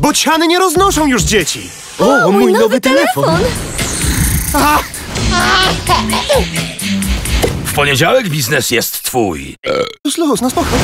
Bociany nie roznoszą już dzieci! O, mój nowy telefon! W poniedziałek biznes jest twój. Zluz, na spokój.